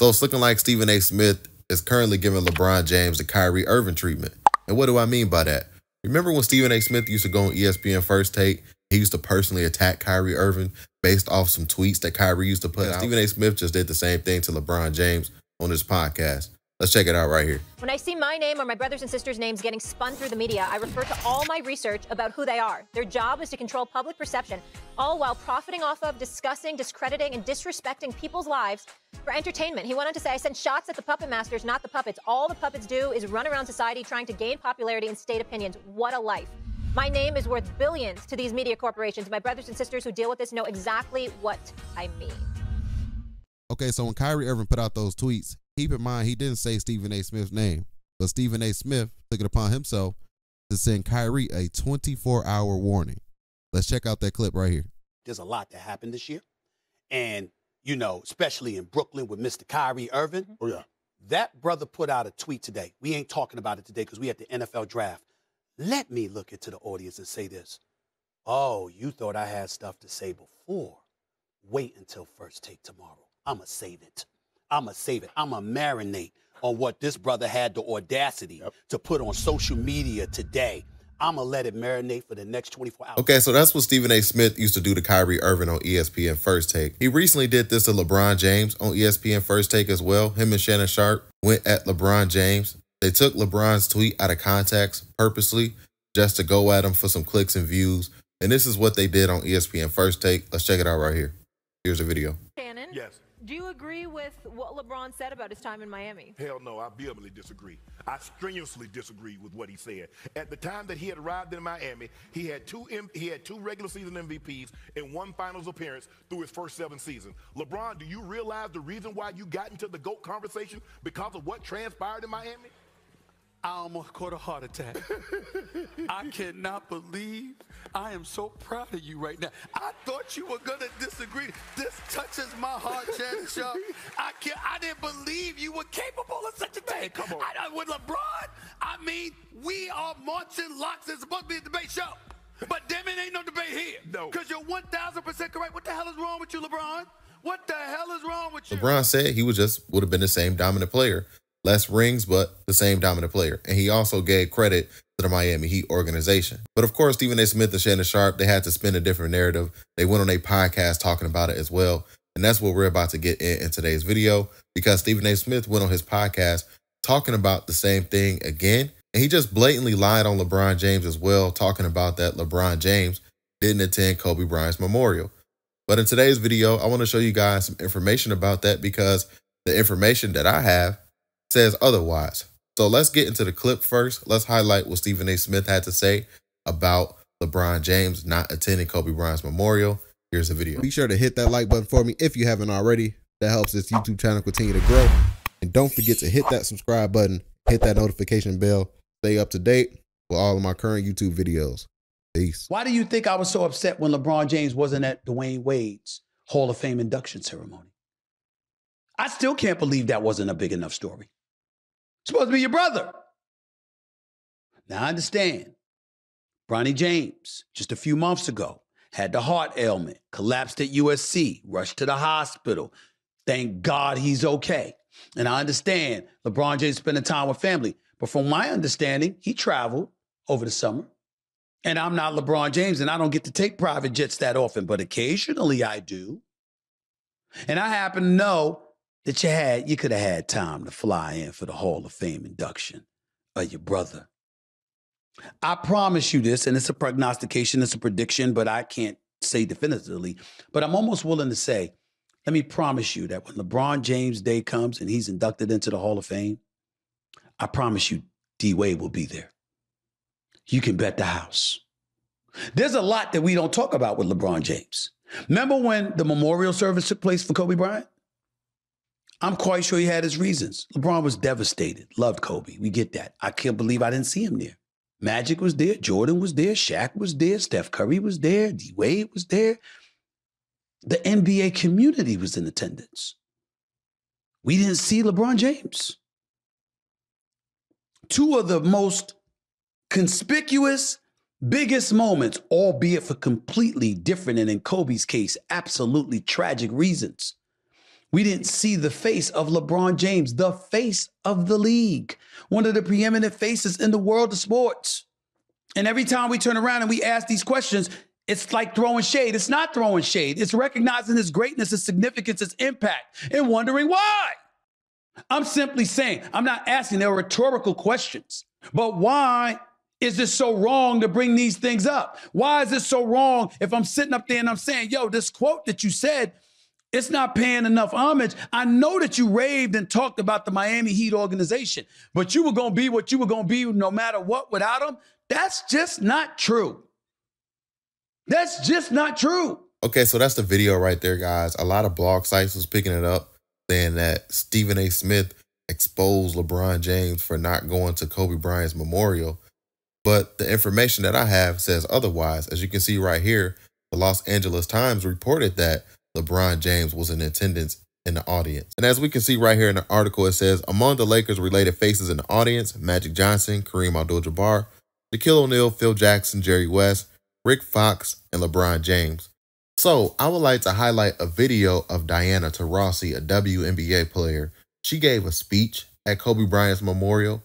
So it's looking like Stephen A. Smith is currently giving LeBron James the Kyrie Irving treatment. And what do I mean by that? Remember when Stephen A. Smith used to go on ESPN First Take? He used to personally attack Kyrie Irving based off some tweets that Kyrie used to put out. Stephen A. Smith just did the same thing to LeBron James on his podcast. Let's check it out right here. When I see my name or my brothers and sisters' names getting spun through the media, I refer to all my research about who they are. Their job is to control public perception, all while profiting off of, discussing, discrediting, and disrespecting people's lives for entertainment. He went on to say, I sent shots at the puppet masters, not the puppets. All the puppets do is run around society trying to gain popularity and state opinions. What a life. My name is worth billions to these media corporations. My brothers and sisters who deal with this know exactly what I mean. Okay, so when Kyrie Irving put out those tweets, keep in mind he didn't say Stephen A. Smith's name, but Stephen A. Smith took it upon himself to send Kyrie a 24-hour warning. Let's check out that clip right here. There's a lot that happened this year, and, you know, especially in Brooklyn with Mr. Kyrie Irving. Oh, yeah. That brother put out a tweet today. We ain't talking about it today because we had the NFL draft. Let me look into the audience and say this. Oh, you thought I had stuff to say before. Wait until First Take tomorrow. I'ma save it. I'ma save it. I'ma marinate on what this brother had the audacity to put on social media today. I'ma let it marinate for the next 24 hours. Okay, so that's what Stephen A. Smith used to do to Kyrie Irving on ESPN First Take. He recently did this to LeBron James on ESPN First Take as well. Him and Shannon Sharpe went at LeBron James. They took LeBron's tweet out of context purposely just to go at him for some clicks and views. And this is what they did on ESPN First Take. Let's check it out right here. Here's the video. Shannon? Yes. Do you agree with what LeBron said about his time in Miami? Hell no, I vehemently disagree. I strenuously disagree with what he said. At the time that he had arrived in Miami, he had two regular season MVPs and one finals appearance through his first 7 seasons. LeBron, do you realize the reason why you got into the GOAT conversation because of what transpired in Miami? I almost caught a heart attack. I cannot believe I am so proud of you right now. I thought you were gonna disagree. This touches my heart, Shannon Sharpe. I didn't believe you were capable of such a thing. Hey, come on. With LeBron, I mean, we are marching locks. It's supposed to be a debate show. But damn it, ain't no debate here. No. Because you're 1,000% correct. What the hell is wrong with you, LeBron? What the hell is wrong with you? LeBron said he would have been the same dominant player. Less rings, but the same dominant player. And he also gave credit to the Miami Heat organization. But of course, Stephen A. Smith and Shannon Sharpe, they had to spin a different narrative. They went on a podcast talking about it as well. And that's what we're about to get in today's video, because Stephen A. Smith went on his podcast talking about the same thing again. And he just blatantly lied on LeBron James as well, talking about that LeBron James didn't attend Kobe Bryant's memorial. But in today's video, I want to show you guys some information about that, because the information that I have says otherwise. So let's get into the clip first. Let's highlight what Stephen A. Smith had to say about LeBron James not attending Kobe Bryant's memorial. Here's the video. Be sure to hit that like button for me if you haven't already. That helps this YouTube channel continue to grow. And don't forget to hit that subscribe button, hit that notification bell, stay up to date with all of my current YouTube videos. Peace. Why do you think I was so upset when LeBron James wasn't at Dwayne Wade's Hall of Fame induction ceremony? I still can't believe that wasn't a big enough story. Supposed to be your brother. Now I understand. Bronny James, just a few months ago, had the heart ailment, collapsed at USC, rushed to the hospital. Thank God he's okay. And I understand LeBron James spending time with family. But from my understanding, he traveled over the summer. And I'm not LeBron James, and I don't get to take private jets that often, but occasionally I do. And I happen to know that you could have had time to fly in for the Hall of Fame induction of your brother. I promise you this, and it's a prognostication, it's a prediction, but I can't say definitively, but I'm almost willing to say, let me promise you that when LeBron James Day comes and he's inducted into the Hall of Fame, I promise you D-Wade will be there. You can bet the house. There's a lot that we don't talk about with LeBron James. Remember when the memorial service took place for Kobe Bryant? I'm quite sure he had his reasons. LeBron was devastated, loved Kobe. We get that. I can't believe I didn't see him there. Magic was there. Jordan was there. Shaq was there. Steph Curry was there. D-Wade was there. The NBA community was in attendance. We didn't see LeBron James. Two of the most conspicuous, biggest moments, albeit for completely different and in Kobe's case, absolutely tragic reasons. We didn't see the face of LeBron James, the face of the league, one of the preeminent faces in the world of sports. And every time we turn around and we ask these questions, it's like throwing shade. It's not throwing shade. It's recognizing his greatness, his significance, his impact, and wondering why. I'm simply saying, I'm not asking, they're rhetorical questions, but why is it so wrong to bring these things up? Why is it so wrong if I'm sitting up there and I'm saying, yo, this quote that you said, it's not paying enough homage. I know that you raved and talked about the Miami Heat organization, but you were going to be what you were going to be no matter what without them. That's just not true. That's just not true. Okay, so that's the video right there, guys. A lot of blog sites was picking it up, saying that Stephen A. Smith exposed LeBron James for not going to Kobe Bryant's memorial. But the information that I have says otherwise. As you can see right here, the Los Angeles Times reported that LeBron James was in attendance in the audience. And as we can see right here in the article, it says, among the Lakers related faces in the audience, Magic Johnson, Kareem Abdul-Jabbar, Shaquille O'Neal, Phil Jackson, Jerry West, Rick Fox, and LeBron James. So I would like to highlight a video of Diana Taurasi, a WNBA player. She gave a speech at Kobe Bryant's memorial,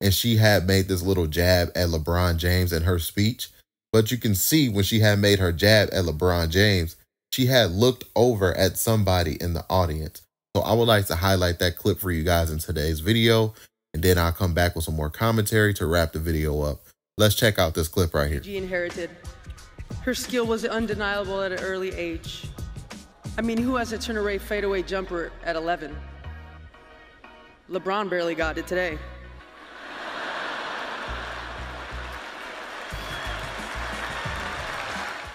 and she had made this little jab at LeBron James in her speech. But you can see when she had made her jab at LeBron James, she had looked over at somebody in the audience. So I would like to highlight that clip for you guys in today's video, and then I'll come back with some more commentary to wrap the video up. Let's check out this clip right here. She inherited. Her skill was undeniable at an early age. I mean, who has a turn-away fadeaway jumper at 11? LeBron barely got it today.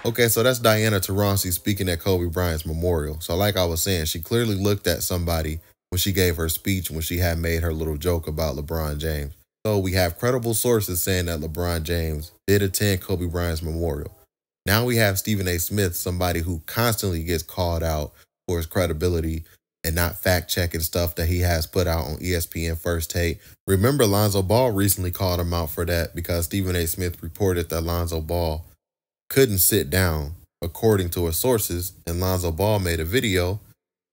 Okay, so that's Diana Taurasi speaking at Kobe Bryant's memorial. So like I was saying, she clearly looked at somebody when she gave her speech, when she had made her little joke about LeBron James. So we have credible sources saying that LeBron James did attend Kobe Bryant's memorial. Now we have Stephen A. Smith, somebody who constantly gets called out for his credibility and not fact-checking stuff that he has put out on ESPN First Take. Remember, Lonzo Ball recently called him out for that because Stephen A. Smith reported that Lonzo Ball couldn't sit down, according to his sources, and Lonzo Ball made a video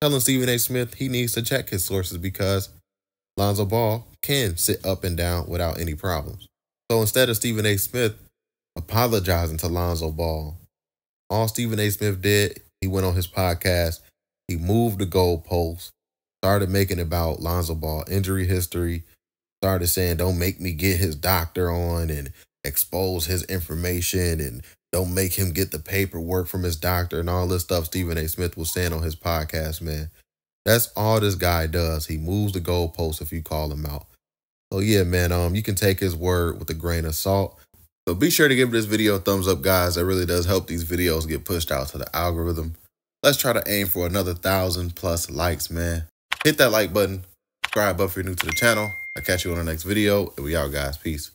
telling Stephen A. Smith he needs to check his sources because Lonzo Ball can sit up and down without any problems. So instead of Stephen A. Smith apologizing to Lonzo Ball, all Stephen A. Smith did, he went on his podcast, he moved the goalposts, started making about Lonzo Ball injury history, started saying, don't make me get his doctor on and expose his information and don't make him get the paperwork from his doctor and all this stuff Stephen A. Smith was saying on his podcast, man. That's all this guy does. He moves the goalposts if you call him out. So yeah, man, you can take his word with a grain of salt. So be sure to give this video a thumbs up, guys. That really does help these videos get pushed out to the algorithm. Let's try to aim for another 1,000+ likes, man. Hit that like button. Subscribe if you're new to the channel. I'll catch you on the next video. And we out, guys. Peace.